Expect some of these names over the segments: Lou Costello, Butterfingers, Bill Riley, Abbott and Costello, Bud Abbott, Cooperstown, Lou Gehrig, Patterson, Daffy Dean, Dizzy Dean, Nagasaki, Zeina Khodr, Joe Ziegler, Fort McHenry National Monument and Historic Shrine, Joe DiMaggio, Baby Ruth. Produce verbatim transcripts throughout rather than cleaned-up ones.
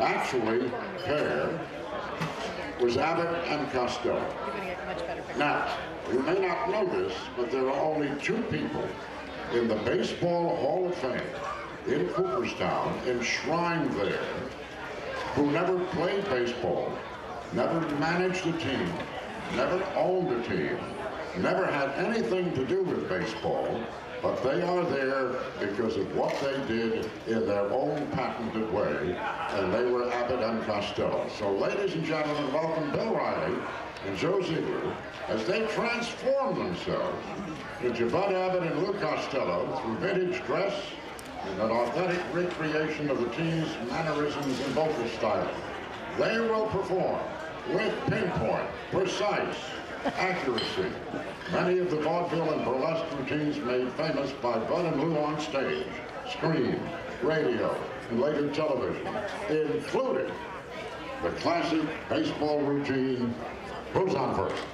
Actually, pair was Abbott and Costello. Now, you may not know this, but there are only two people in the Baseball Hall of Fame in Cooperstown, enshrined there, who never played baseball, never managed a team, never owned a team, never had anything to do with baseball, but they are there because of what they did in their own patented way, and they were Abbott and Costello. So ladies and gentlemen, welcome Bill Riley and Joe Ziegler as they transform themselves into Bud Abbott and Lou Costello through vintage dress and an authentic recreation of the team's mannerisms and vocal style. They will perform with pinpoint, precise accuracy many of the vaudeville and burlesque routines made famous by Bud and Lou on stage, screen, radio, and later television, including the classic baseball routine, Who's On First?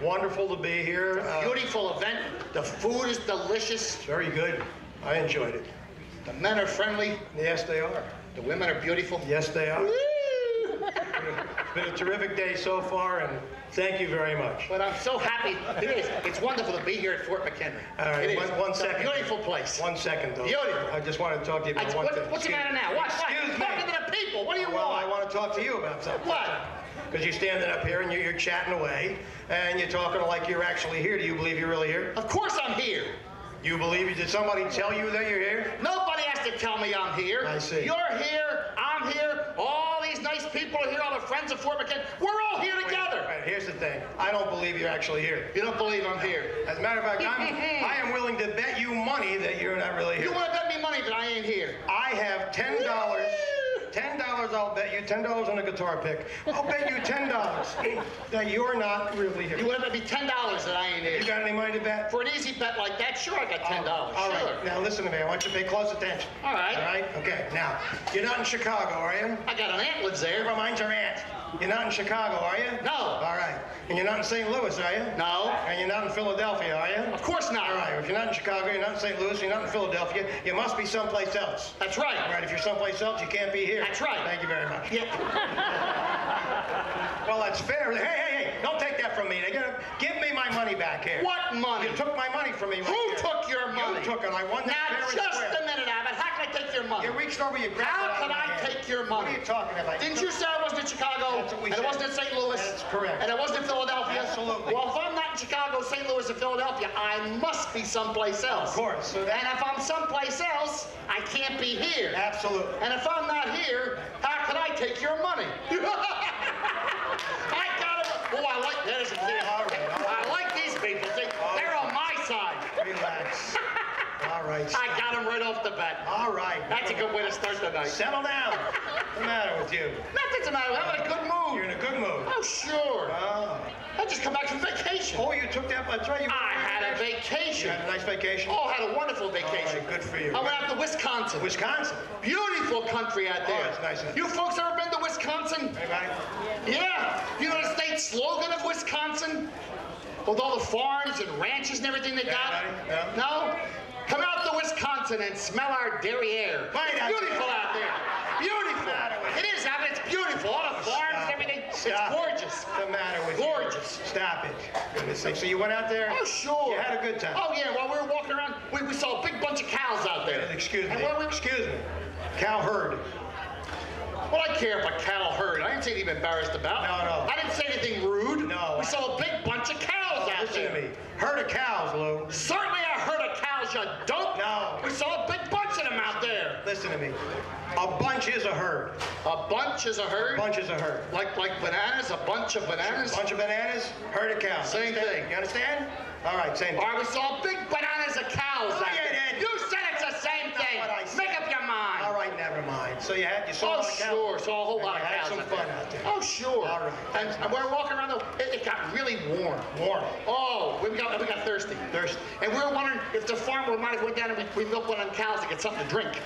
Wonderful to be here. It's a beautiful uh, event. The food is delicious. It's very good. I enjoyed it. The men are friendly. Yes, they are. The women are beautiful. Yes, they are. It's been a terrific day so far, and thank you very much. But I'm so happy. It is. It's wonderful to be here at Fort McHenry. All right, it one, is. one second. It's a beautiful place. One second, though. Beautiful. I just wanted to talk to you about I, one what, thing. What's Excuse the matter now? What? Excuse me. Talking to the people. What do you well, want? Well, I want to talk to you about something. What? Because you're standing up here and you're, you're chatting away, and you're talking like you're actually here. Do you believe you're really here? Of course I'm here. You believe you? Did somebody tell you that you're here? Nobody has to tell me I'm here. I see. You're here. I'm here. All these nice people are here. All the friends of Fort McHenry. We're all here together. Wait, wait, here's the thing. I don't believe you're actually here. You don't believe I'm here. As a matter of fact, I'm, I am willing to bet you money that you're not really here. You want to bet me money that I ain't here? I have ten dollars. ten dollars I'll bet you, ten dollars on a guitar pick. I'll bet you ten dollars that you're not really here. You want to bet me ten dollars that I ain't here? You got any money to bet? For an easy bet like that, sure, I got ten dollars. All, all sure. Right, now listen to me. I want you to pay close attention. All right. All right? Okay, now, you're not in Chicago, are you? I got an aunt lives there. Never mind your aunt. You're not in Chicago, are you? No. All right. And you're not in Saint Louis, are you? No. And you're not in Philadelphia, are you? Of course not. All right. If you're not in Chicago, you're not in Saint Louis, you're not in Philadelphia, you must be someplace else. That's right. All right. If you're someplace else, you can't be here. That's right. Thank you very much. Yeah. Well, that's fair. Hey, hey, hey. Don't take that from me. They're gonna give me my money back here. What money? You took my money from me. Right Who here. took your money? You took it. I won that very square. Now, just a minute, Abbott. How can I take your money? You reached over your grandma. How can I hand. take your money? What are you talking about? Didn't you say I wasn't in Chicago? And it wasn't in Saint Louis. That's correct. And it wasn't in Philadelphia. Absolutely. Well, if I'm not in Chicago, Saint Louis, and Philadelphia, I must be someplace else. Of course. So that... And if I'm someplace else, I can't be here. Absolutely. And if I'm not here, how can I take your money? I got it. Oh, I like that. Is a clear. All right. All right. I like these people. See, they're on my side. Relax. All right. Stop. I got them right off the bat. All right. That's a good way to start the night. Settle down. What's the matter with you? Nothing's the matter. I'm in a good mood. You're in a good mood. Oh, sure. Oh. I just come back from vacation. Oh, you took that? That's right. You I had a vacation. You had a nice vacation? Oh, I had a wonderful vacation. All right, good for you. I went out to Wisconsin. Wisconsin? Beautiful country out there. Oh, it's nice. You folks ever been to Wisconsin? Anybody? Yeah. You know the state slogan of Wisconsin? With all the farms and ranches and everything they got? Yeah. No? Come out to Wisconsin and smell our dairy air. Right, it's beautiful out there. Beautiful. It is, I mean, it's beautiful. All the farms and everything. Stop. It's gorgeous. What's the matter with gorgeous. You? Gorgeous. Stop it. So you went out there? Oh, sure. You had a good time. Oh, yeah. While we were walking around, we, we saw a big bunch of cows out there. Excuse me. We... Excuse me. Cow herd. Well, I care if a cow herd. I didn't say anything embarrassed about. No, no. I didn't say anything rude. No. We saw a big bunch of cows out Listen there. Listen to me. Herd of cows, Lou. Certainly a herd of cows, you dope. No. We saw a big bunch of them out there. Listen to me. A bunch is a herd. A bunch is a herd? A bunch is a herd. Like like bananas? A bunch of bananas? A bunch of bananas? Herd of cows. Same understand? Thing. You understand? All right, same thing. All right, we saw big bananas of cows oh, out yeah, there. You said it's the same That's thing. What I said. Make up your mind. All right, never mind. So you had you saw oh, sure. Cows, saw a whole lot of cows. Had some out fun there. Out there. Oh, sure. All right. And, nice. And we're walking around, though. It, it got really warm. Warm. Oh, we got we got thirsty. Thirsty. And we were wondering if the farmer might have went down and we, we milked one of them cows to get something to drink.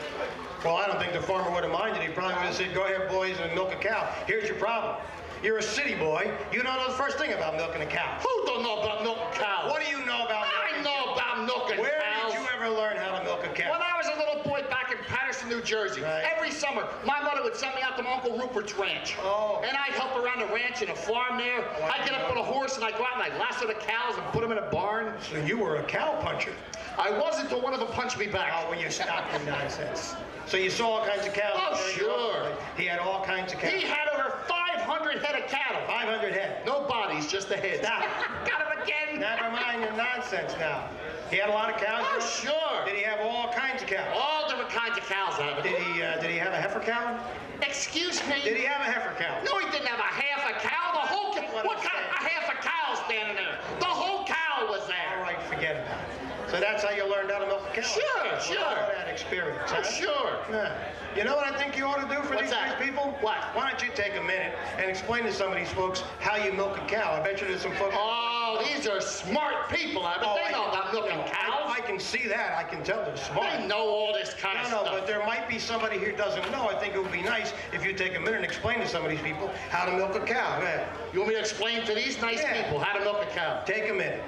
Well, I don't think the farmer would have minded. He probably would have said, go ahead, boys, and milk a cow. Here's your problem. You're a city boy. You don't know the first thing about milking a cow. Who don't know about milking cows? What do you know about milking I know cows? About milking Where cows. Where did you ever learn how to milk a cow? When I was a little boy back in Patterson, New Jersey, right. Every summer, my mother would send me out to my Uncle Rupert's ranch. Oh. And I'd help around the ranch and a farm there. Oh, I'd get up on a horse, and I'd go out, and I'd lasso the cows and put them in a barn. So you were a cow puncher. I wasn't until one of them punched me back. Oh, well, you stopped the nonsense. So you saw all kinds of cows. Oh, sure. He had all kinds of cows. He had over five hundred head of cattle. five hundred head. No bodies, just the heads. Stop. Got him again. Never mind your nonsense now. He had a lot of cows. Oh, sure. Did he have all kinds of cows? All different kinds of cows. Out of it. Did he? Uh, did he have a heifer cow? Excuse me. Did he have a heifer cow? No, he didn't have a half a cow. The whole cow. What, what kind of a half a cow standing there? The whole cow was there. All right, forget about it. So that's how you learned how to milk a cow. Sure, well, sure. All that experience. Huh? Sure. Yeah. You know what I think you ought to do for these, these people? What? Why don't you take a minute and explain to some of these folks how you milk a cow? I bet you there's some folks. Oh, these are smart people. I bet oh, they I know can, about milking no, cows. I, I can see that. I can tell they're smart. They know all this kind no, of no, stuff. No, no, but there might be somebody here who doesn't know. I think it would be nice if you take a minute and explain to some of these people how to milk a cow. Yeah. You want me to explain to these nice yeah. people how to milk a cow? Take a minute.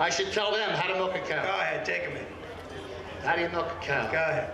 I should tell them how to milk a cow. Go ahead, take a minute. How do you milk a cow? Go ahead.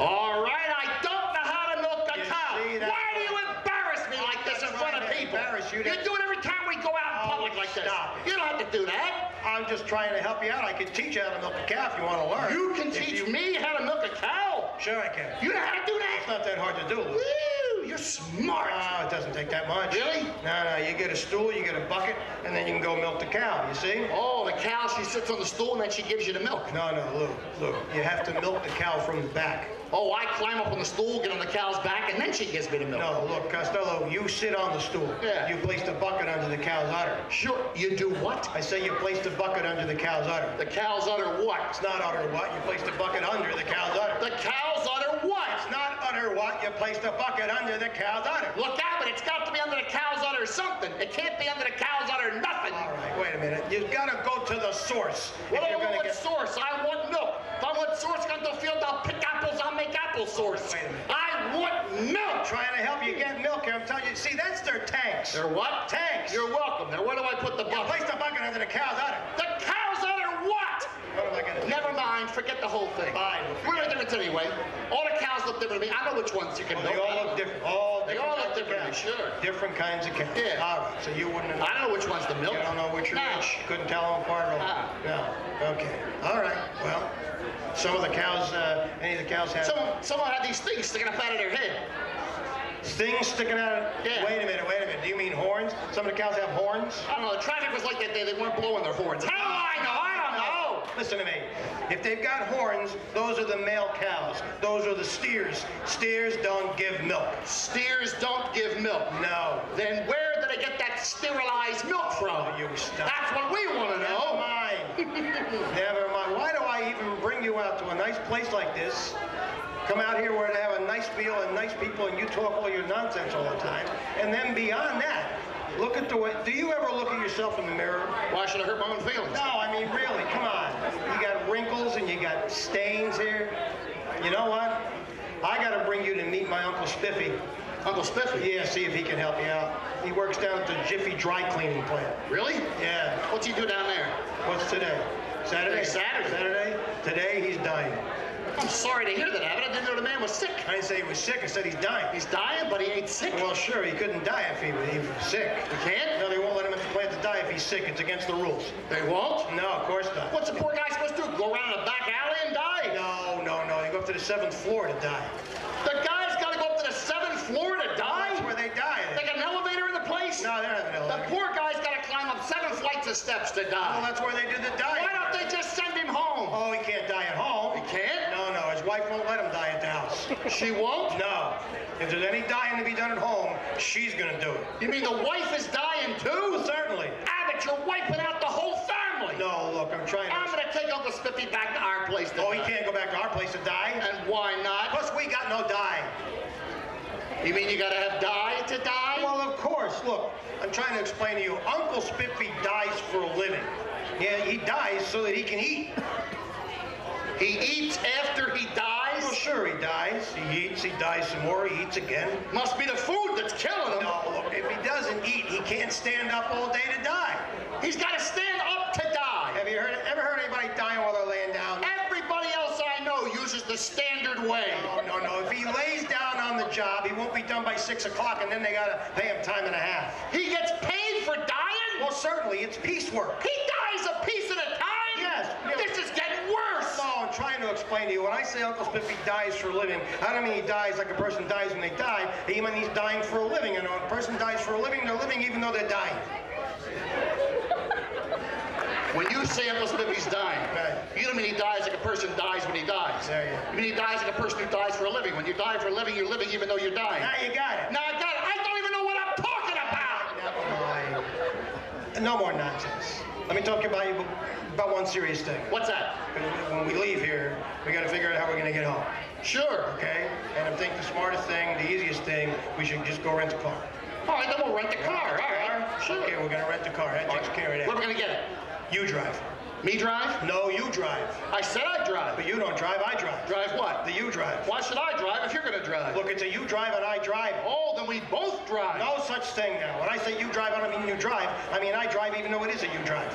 All right, I don't know how to milk a you cow. Why do you embarrass me like this in front of people? Embarrass you. You do it every time we go out in public like this. Stop it. You don't have to do that. I'm just trying to help you out. I can teach you how to milk a cow if you want to learn. You can teach me how to milk a cow? Sure I can. You know how to do that? It's not that hard to do. Woo, you're smart. Oh, it doesn't take that much. Really? No, no, you get a stool, you get a bucket, and then you can go milk the cow, you see? Oh, the cow, she sits on the stool and then she gives you the milk. No, no, Lou, Lou, you have to milk the cow from the back. Oh, I climb up on the stool, get on the cow's back, and then she gives me the milk. No, look, Costello, you sit on the stool. Yeah. You place the bucket under the cow's udder. Sure. You do what? I say you place the bucket under the cow's udder. The cow's udder what? It's not udder what. You place the bucket under the cow's udder. The cow's udder what? It's not udder what. You place the bucket under the cow's udder. Look out, but it's got to be under the cow's udder something. It can't be under the cow's udder nothing. All right, wait a minute. You've got to go to the source. Well, I want get... source. I want milk. If I want source, go to the field, I'll pick apples. I'll make apple source. Wait a minute. I want milk. I'm trying to help you get milk here. I'm telling you. See, that's their tanks. They're what? Tanks. You're welcome. Now, where do I put the bucket? You place the bucket under the cow's udder. The cow's udder what? What am I going to do? Never mind. Forget the whole thing. Fine. We're different anyway. All the cows look different to me. I know which ones you can milk. Well, they all look different. All they all look different to me, sure. Different kinds of cows. Yeah. All right. So you wouldn't have known. I know which ones to milk. You don't know which are which. You couldn't tell them apart at all. Ah. No. Okay. All right. Well. Some of the cows, uh, any of the cows had... Some, some of them had these things sticking up out of their head. Things sticking out of... Yeah. Wait a minute, wait a minute. Do you mean horns? Some of the cows have horns? I don't know. The traffic was like that day. They weren't blowing their horns. How do I know? I don't know. Listen to me. If they've got horns, those are the male cows. Those are the steers. Steers don't give milk. Steers don't give milk? No. Then where did they get that sterilized milk from? Oh, you stop. That's what we want to know. Never mind. Why do I even bring you out to a nice place like this? Come out here where they have a nice meal and nice people and you talk all your nonsense all the time. And then beyond that, Look at the way. Do you ever look at yourself in the mirror? Why should I hurt my own feelings? No, I mean really. Come on. You got wrinkles and you got stains here. You know what? I got to bring you to meet my Uncle Spiffy. Uncle Spiffy? Yeah, see if he can help you out. He works down at the Jiffy dry cleaning plant. Really? Yeah. What's he do down there? What's today? Saturday. Saturday. Saturday. Today he's dying. I'm sorry to hear that, Abbott. I didn't know the man was sick. I didn't say he was sick. I said he's dying. He's dying, but he ain't sick. Well, sure, he couldn't die if he, he was sick. He can't? No, they won't let him at the plant to die if he's sick. It's against the rules. They won't? No, of course not. What's a poor guy supposed to do? Go around in a back alley and die? No, no, no. You go up to the seventh floor to die. The guy's got to go up to the seventh floor to die? That's where they die. They got an elevator in the place? No, they don't have an elevator. The poor guy's got to climb up seven flights of steps to die. Well, that's where they do the dying. Why don't they just send him home? Oh, he can't die at home. He can't? His wife won't let him die at the house. She won't? No. If there's any dying to be done at home, she's going to do it. You mean the wife is dying too? Well, certainly. Abbott, you're wiping out the whole family. No, look, I'm trying to... I'm going to take Uncle Spiffy back to our place to die. Oh, he can't go back to our place to die. And why not? Plus, we got no dye. You mean you got to have dye to die? Well, of course. Look, I'm trying to explain to you. Uncle Spiffy dies for a living. Yeah, he dies so that he can eat. He eats after he dies? Well, sure he dies. He eats, he dies some more, he eats again. Must be the food that's killing him. No, look, if he doesn't eat, he can't stand up all day to die. He's got to stand up to die. Have you heard, ever heard anybody dying while they're laying down? Everybody else I know uses the standard way. No, no, no. If he lays down on the job, he won't be done by six o'clock, and then they got to pay him time and a half. He gets paid for dying? Well, certainly. It's piecework. He dies a piece at a time? Yes. You know, this is getting worse. No, I'm trying to explain to you. When I say Uncle Spiffy dies for a living, I don't mean he dies like a person dies when they die. I mean he's dying for a living. And when a person dies for a living, they're living even though they're dying. When you say Uncle Spiffy's dying, you don't mean he dies like a person dies when he dies. There you go. You mean he dies like a person who dies for a living. When you die for a living, you're living even though you're dying. Now you got it. Now I got it. I don't even know what I'm talking about. Never mind. No more nonsense. Let me talk about you about one serious thing. What's that? When we leave here, we got to figure out how we're going to get home. Sure. Okay? And I think the smartest thing, the easiest thing, we should just go rent a car. All right, then we'll rent the car. All right. Sure. Okay, we're going to rent the car. That takes care of that. Where are we going to get it? You drive. Me drive? No, you drive. I said I drive. But you don't drive, I drive. Drive what? The you drive. Why should I drive if you're going to drive? Look, it's a you drive and I drive. Oh, then we both drive. No such thing now. When I say you drive, I don't mean you drive. I mean I drive even though it is a you drive.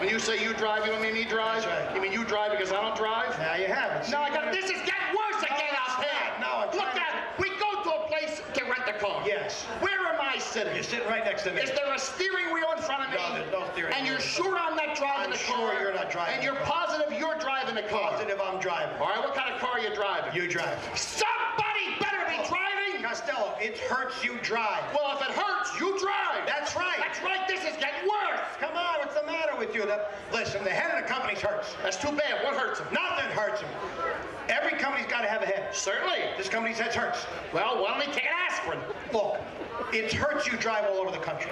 When you say you drive, you don't mean me drive? That's right. You mean you drive because I don't drive? Now you have it. So no, I got, this is getting worse again out there. No, it's look at, we go to a place to rent a car. Yes. Where am I sitting? You're sitting right next to me. Is there a steering wheel in front of me? No, there's no steering wheel. And you're sure I'm not driving the car? I'm sure you're not driving. And you're positive you're driving the car? Positive I'm driving. All right, what kind of car are you driving? You drive. Somebody better be driving! Costello, it hurts you drive. Well, if it hurts, you drive. That's right. That's right, this is getting worse. Come on, what's the matter with you? The, listen, the head of the company hurts. That's too bad. What hurts him? Nothing hurts him. Every company's got to have a head. Certainly. This company's head hurts. Well, why don't we take an aspirin? Look, it hurts you drive all over the country.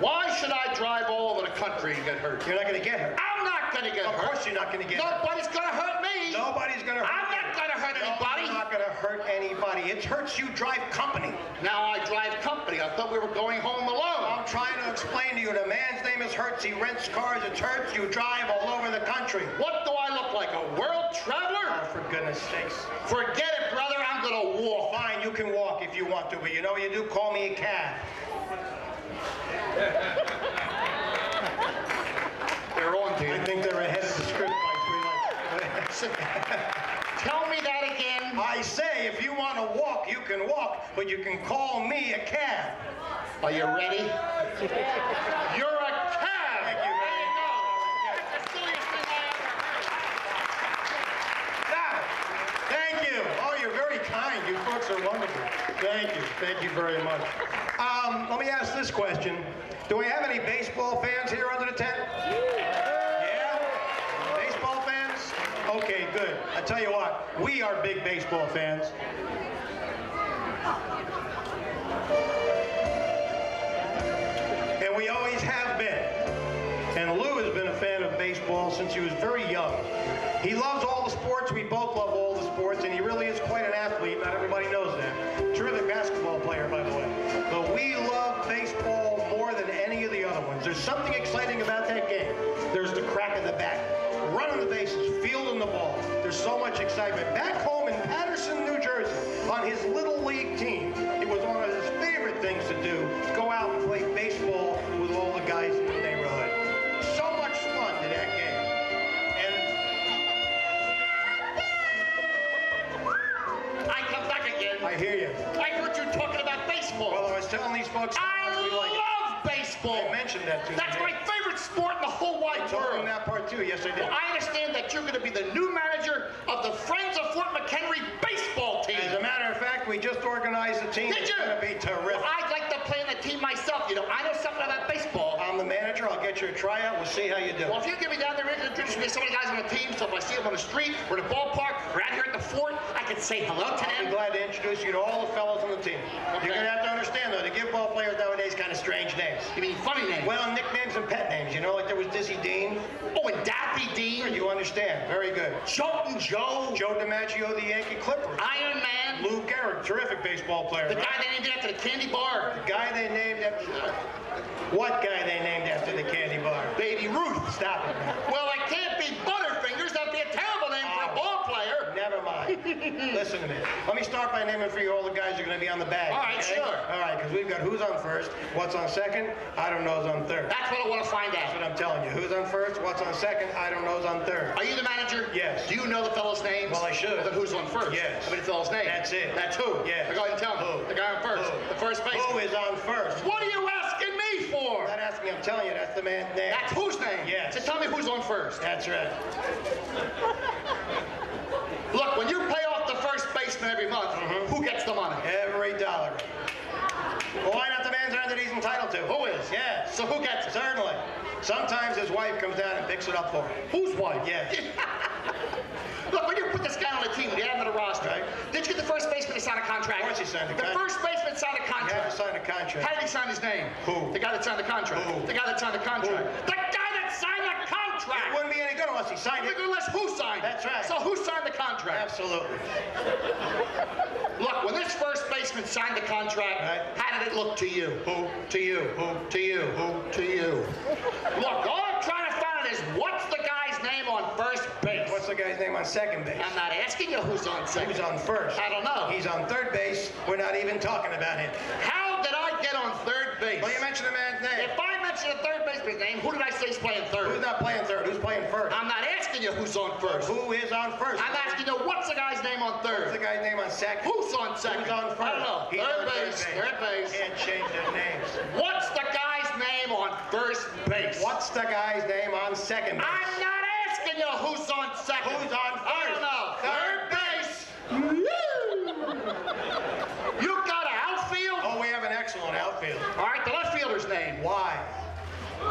Why should I drive all over the country and get hurt? You're not going to get hurt. I'm not going to get hurt. Of course you're not going to get hurt. Nobody's going to hurt me. Nobody's going to hurt me. I'm not going to hurt anybody. I'm not going to hurt anybody. It hurts you drive company. Now I drive company. I thought we were going home alone. I'm trying to explain to you. The man's name is Hertz. He rents cars. It's Hertz. You drive all over the country. What do I look like? A world traveler? Oh, for goodness sakes. Forget it, brother. I'm going to walk. Fine, you can walk if you want to. But you know what you do? Call me a cab. They're on to you. I think they're ahead of the script by three months. Tell me that again. I say if you want to walk, you can walk, but you can call me a cab. Are you ready? You're a cab. Thank you. There you go. That's the silliest thing I ever heard. Now, thank you. Oh, you're very kind. You folks are wonderful. Thank you. Thank you very much. Um, let me ask this question. Do we have any baseball fans here under the tent? Yeah? Baseball fans? Okay, good. I tell you what, we are big baseball fans. And we always have been. And Lou has been a fan of baseball since he was very young. He loves all the sports. We both love all the sports. And he really is quite an athlete. Not everybody knows that. Terrific basketball player, by the way. but we love baseball more than any of the other ones. There's something exciting about that game. There's the crack of the bat, running the bases, fielding the ball. There's so much excitement. Back home in Patterson, New Jersey, on his little league team, it was one of his favorite things to do, go out and play baseball with all the guys in the neighborhood. So much fun did that game. And I come back again. I hear you. I heard you talking about baseball. Well, I was telling these folks. I like love it. Baseball. I mentioned that to you. That's my favorite sport in the whole wide world. That part too. Yes, I did. Well, I understand that you're going to be the new manager of the Friends of Fort McHenry baseball team. As a matter of fact, we just organized a team. Did you? It's going to be terrific. Well, I'd like to play in the team myself. You know, I know something about baseball. I'm the manager. I'll get you a tryout. We'll see how you do. Well, if you get me down there, introduce me to some of the guys on the team. So if I see them on the street or the ballpark or out here at the fort, I can say hello to them. I'm glad to introduce you to all the fellows on the team. Okay. You're going to have to understand, though, to give ball players nowadays kind of strange names. You mean funny names? Well, nicknames and pet names. You know, like there was Dizzy Dean. Oh, and Daffy Dean. You understand. Very good. Joe Joe. Joe DiMaggio, the Yankee Clipper. Iron Man. Lou Gehrig, terrific baseball player. The right? guy they named after the candy bar. The guy they named after... What guy they named after the candy bar? Baby Ruth. Stop it. Well, I can't be Butterfingers. That'd be a terrible name oh, for a ball player. Never mind. Listen to me. Let me start by naming for you all the guys who are going to be on the bag. All right, okay? Sure. All right, because we've got who's on first, what's on second, I don't know's on third. That's what I want to find out. That's what I'm telling you. Who's on first, what's on second, I don't know's on third. Are you the manager? Yes. Do you know the fellow's names? Well, I should. Well, then who's on first? Yes. I mean the fellow's name. That's it. That's who? Yes. Now go ahead and tell me. Who? The guy on first. Who? The first baseman. Who is on first? What are you asking me for? I'm not asking you. I'm telling you. That's the man's name. That's whose name? Yes. So tell me who's on first. That's right. Look, when you pay off the first baseman every month, mm-hmm. who gets the money? Every dollar. Well, why not the man's earned that he's entitled to? Who is? Yeah. So who gets it? Certainly. Sometimes his wife comes down and picks it up for him. Whose wife? Yes. Look, when you put this guy on the team, you add him to the roster. Right. Did you get the first baseman to sign a contract? Of course he signed a contract. The first baseman signed a contract. He had to sign a contract. How did he sign his name? Who? The guy that signed the contract. Who? The guy that signed the contract. Who? The guy that signed the contract. It wouldn't be any good unless he signed it. Unless who signed it? That's right. So who signed the contract? Absolutely. Look, when this first baseman signed the contract, right. how did it look to you? Who? To you. Who? To you. Who? To you. Look, all I'm trying to find out is what's the guy's name on first base? What's the guy's name on second base? I'm not asking you who's on second. Who's on first? I don't know. He's on third base. We're not even talking about him. How did I get on third base? Well, you mentioned the man's name. If I mentioned the third baseman's name, who did I say is playing third? Who's not playing third? Who's playing first? I'm not asking you who's on first. Who is on first? I'm asking you what's the guy's name on third? What's the guy's name on second? Who's on second? Who's on first? I don't know. He's third base, third base. Can't change their names. What's the guy's name on first base? What's the guy's name on second base? I'm not asking you who's on second. Who's on first? I don't know. Third base. You got an outfield? Oh, we have an excellent outfield. All right, the left fielder's name. Why? I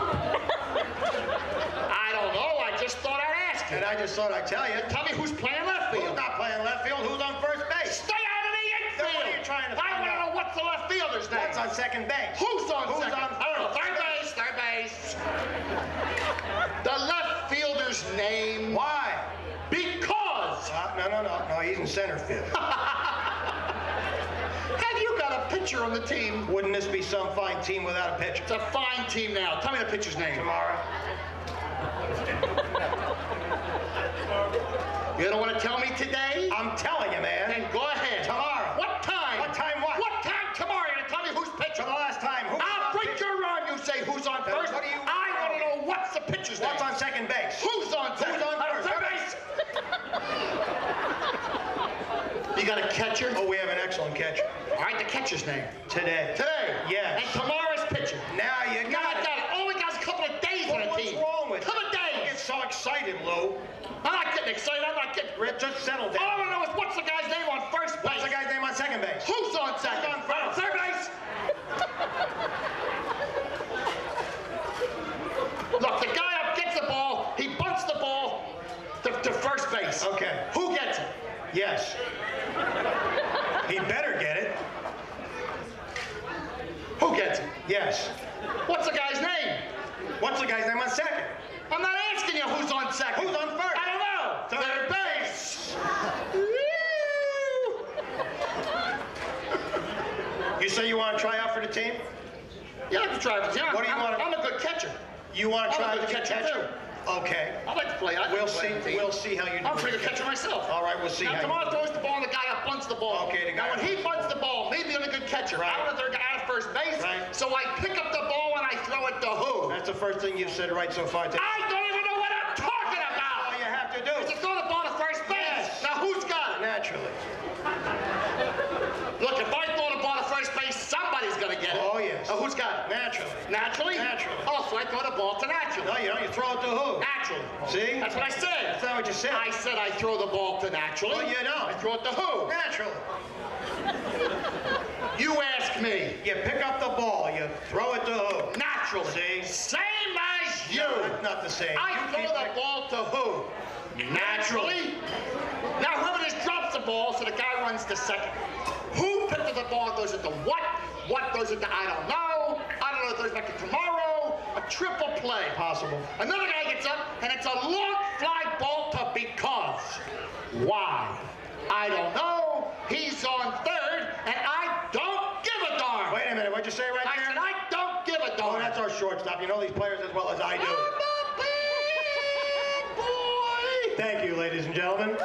don't know. I just thought I'd ask you. And I just thought I'd tell you. Tell me who's playing left field. Who's not playing left field? Who's on first base? Stay out of the infield. What are you trying to find I want to know what's the left fielder's name. What's on second base? Who's on who's second? On oh, third base, third base. The left fielder's name. Why? Because. Uh, no, no, no. No, he's in center field. Have you got a pitcher on the team? Wouldn't this be some fine team without a pitcher? It's a fine team now. Tell me the pitcher's name. Tomorrow. You don't want to tell me today? I'm telling you, man. Then go ahead. Tomorrow. What time? What time what? What time tomorrow? You're going to tell me who's pitching? For the last time. Who's I'll break your arm. You say who's on first. What do you I want to know what's the pitcher's name. What's on second base? Who's on second? Who's on first? Third base. You got a catcher? Oh, we have an excellent catcher. All right, the catcher's name. Today. Today? Yes. And tomorrow's pitcher. Now you got, now got it. it. Only got a couple of days well, on the team. What's wrong with couple of days. Get so excited, Lou. I'm not getting excited. I'm not getting... Rip, just settle down. All I want to know is what's the guy's name on first base? What's the guy's name on second base? Who's on second? Who's on first? Third base? Look, the guy up gets the ball. He bunts the ball to, to first base. Okay. Who gets it? Yes. He better get it. Who gets it? Yes. What's the guy's name? What's the guy's name on second? I'm not asking you who's on second. Who's on first? I don't know. Third, Third base. You say say you want to try out for the team? Yeah, I can try out for the team. What do you I'm, want to, I'm a good catcher. You want to try out for the catcher? catcher? Okay. I like to play. I we'll play see. We'll see how you do. I'm pretty good catcher myself. All right, we'll see. Now, how tomorrow you... throws the ball and the guy up bunts the ball. Okay. The guy now, when he bunts the ball, maybe I'm a good catcher. Right. I'm a third guy out of first base. Right. So I pick up the ball and I throw it to who? That's the first thing you've said right so far today. I don't even know what I'm talking about. All you have to do is to throw the ball to first base. Yes. Now who's got it? Naturally. Look, if I throw the ball to first base, somebody's gonna get it. Oh yes. Now, who's got it? Naturally. Naturally. Naturally. Oh, so I throw the ball to naturally. No, you don't. You throw it to who? Naturally. See? That's what I said. That's not what you said. I said I throw the ball to naturally. Well, you don't. I throw it to who? Naturally. You ask me. You pick up the ball. You throw it to who? Naturally. See? Same as you. No, that's not the same. I you throw the like... ball to who? Naturally. Now whoever just drops the ball, so the guy runs to second. Who picked up the ball goes into what? What goes into I don't know. I don't know if there's back to tomorrow. A triple play. Possible. Another guy gets up, and it's a long fly ball to because. Why? I don't know. He's on third, and I don't give a darn. Wait a minute. What'd you say right I there? I said I don't give a darn. Oh, that's our shortstop. You know these players as well as I do. I'm a big boy. Thank you, ladies and gentlemen.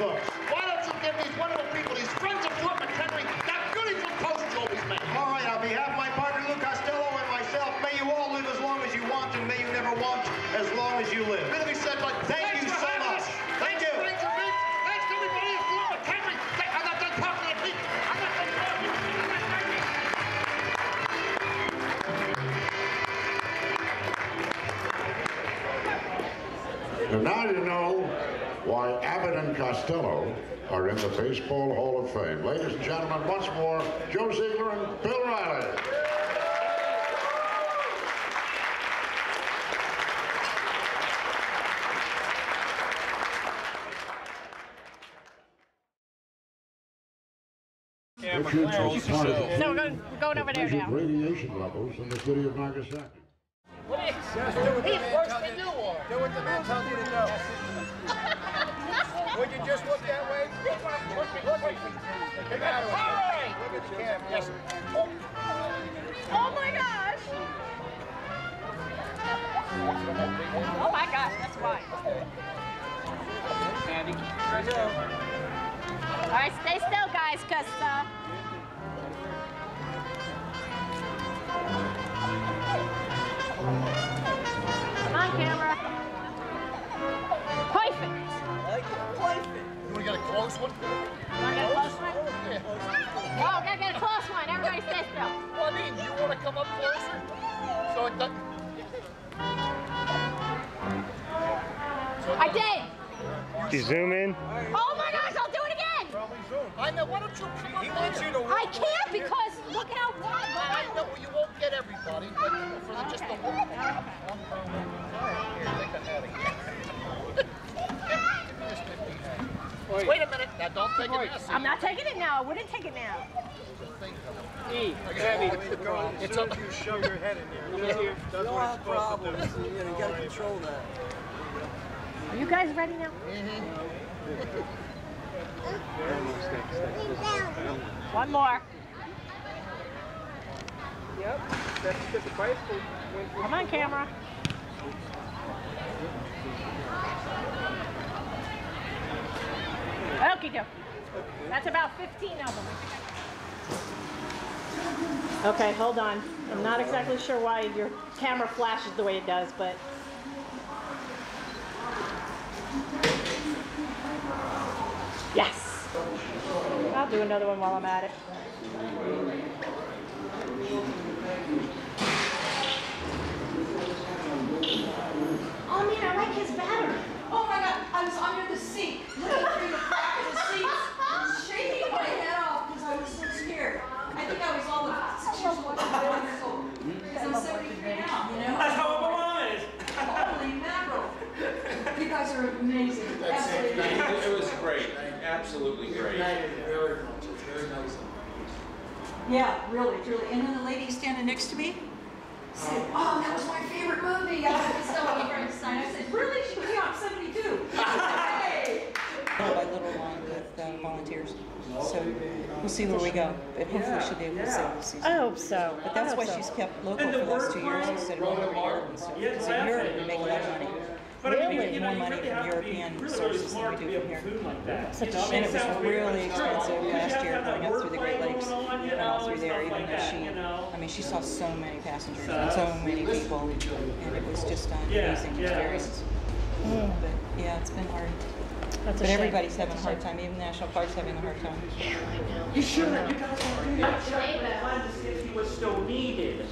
Folks. Why don't you give these wonderful people, these friends of Fort McHenry, that beautiful post you always make? All right, on behalf of my partner Lou Costello and myself, may you all live as long as you want, and may you never want as long as you live. Be said, but thank you so much. Thank you. Thanks, thanks to everybody at Fort McHenry. I'm not done talking to people. I'm not done talking. I'm not done talking. And now you know why Abbott and Costello are in the Baseball Hall of Fame. Ladies and gentlemen, once more, Joe Ziegler and Bill Riley. Yeah, no, we're going, we're going over there now. Radiation levels in the city of Nagasaki. What do you do? He forced the new war. Do what the man tells you to do. Would you just look that way? Look, look, look, look. All right. Look at Jim. Yes. Oh. Oh my gosh. Oh my gosh, that's why. Andy, right there. All right, stay still, guys, because. Uh, On camera. Perfect. Perfect. You want to get a close one? You want to get a close one? Yeah. Oh, we got to get a close one. Everybody stay still. Well, I mean, you want to come up closer? So it doesn't... So it doesn't... I did. Did you zoom in? Oh, my gosh, I'll do it again. Probably zoom. I know. Why don't you come up he wants you to I can't because here. Look at how wide I know. You won't get everybody, but for the, just okay. the whole... Wait a minute. Now don't take it now. I'm not taking it now. I wouldn't take it now. E, Abby, it's up. You shove your head in there. You don't have problems. You gotta control that. Are you guys ready now? Mm-hmm. One more. Yep. That's just the price. Come on, camera. Okie dokie. That's about fifteen of them. Okay, hold on. I'm not exactly sure why your camera flashes the way it does, but. Yes. I'll do another one while I'm at it. Oh, man, I like his batter. Oh, my God, I was under the seat. Looking through the crack of the seats, shaking my head off because I was so scared. I think I was all the teachers watching the wonderful because I'm seventy-three now, you know? That's how my mom is. Holy mackerel. You guys are amazing. That's it. It was great. Absolutely great. Very much. It's very nice. Yeah, really, truly. And then the lady standing next to me, said, "Oh, that was my favorite movie. I was so Frankenstein." I said, "Really?" She said, "Yeah, I'm seventy-two." Hey. My little line with uh, volunteers. So we'll see where we go. But hopefully she'll be able to save the season. I hope so. But that's why so. she's kept local for the last two years instead of one every year. So it's a year to make that money. But really, I mean, you know, more money really from European really sources than we do from here. Like that. Such a shame. It was really expensive last year going up through the Great Lakes on, and know, all through there, even like though she, you know. I mean, she saw so many passengers so, and so many people, and it was just an yeah, amazing yeah. experience. Mm. But yeah, it's been hard. That's but everybody's having a hard time, even the National Park's having a hard time. Yeah, I know. You should. You guys want to do that. I wanted to see if he was still needed.